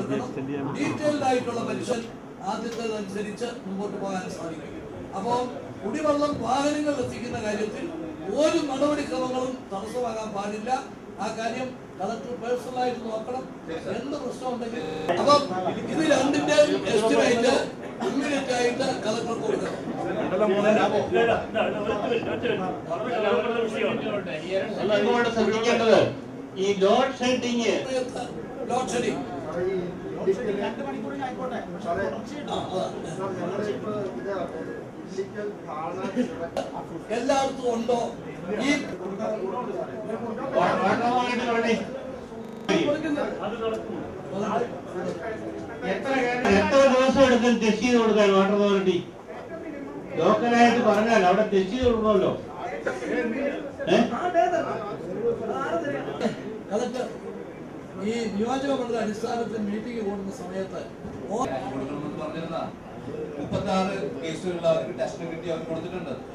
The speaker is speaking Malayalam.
detailed ആയിട്ടുള്ള പരിശോധന ആദ്യത്തേതനുസരിച്ച് മുമ്പോട്ട് പോകാൻ സാധിക്കും. അപ്പോൾ കുടിവെള്ളം വാഹനങ്ങളിൽ എത്തിക്കുന്ന കാര്യത്തിൽ ഒരു നടപടിക്രമങ്ങളും തടസ്സമാകാൻ പാടില്ല. ആ കാര്യം കളക്ടർ പേഴ്സണലായിട്ട് നോക്കണം. എന്ത് പ്രശ്നമുണ്ടെങ്കിൽ അപ്പം ഇത് രണ്ടിന്റെ എസ്റ്റിമേറ്റ് ഇമ്മീഡിയറ്റ് ആയിട്ട് കളക്ടർ കൊടുക്കണം. ശ്രദ്ധിക്കേണ്ടത് ഈ ലോഡ് ഷെഡിങ് എല്ലായിടത്തും ഉണ്ടോ? ഈ എത്ര ദിവസം എടുക്കും ടെസ്റ്റ് ചെയ്ത് കൊടുക്കാൻ വാട്ടർ അതോറിറ്റി? ലോക്കലായിട്ട് പറഞ്ഞാൽ അവിടെ ടെസ്റ്റ് ചെയ്ത് കൊടുക്കണമല്ലോ. ഈ നിയോജക മണ്ഡല അടിസ്ഥാനത്തിൽ മീറ്റിംഗ് കൂടുന്ന സമയത്ത് 36 കേസുകളിൽ അവർ ടെസ്റ്റ് കിട്ടി അവർ കൊടുത്തിട്ടുണ്ട്.